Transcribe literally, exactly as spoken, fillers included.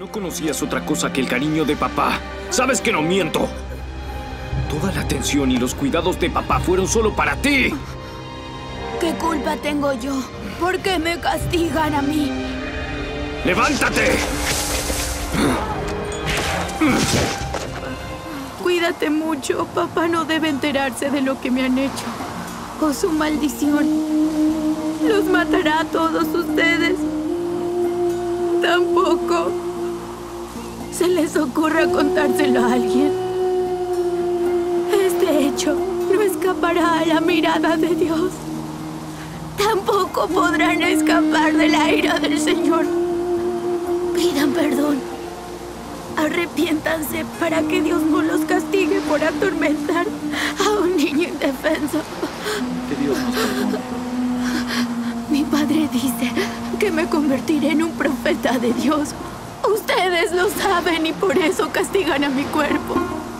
No conocías otra cosa que el cariño de papá. ¡Sabes que no miento! Toda la atención y los cuidados de papá fueron solo para ti. ¿Qué culpa tengo yo? ¿Por qué me castigan a mí? ¡Levántate! Cuídate mucho. Papá no debe enterarse de lo que me han hecho. O su maldición los matará a todos ustedes. Tampoco se les ocurra contárselo a alguien. Este hecho no escapará a la mirada de Dios. Tampoco podrán escapar de la ira del Señor. Pidan perdón. Arrepiéntanse para que Dios no los castigue por atormentar a un niño indefenso. Que Dios nos perdone. Mi padre dice que me convertiré en un profeta de Dios. Ustedes lo saben y por eso castigan a mi cuerpo.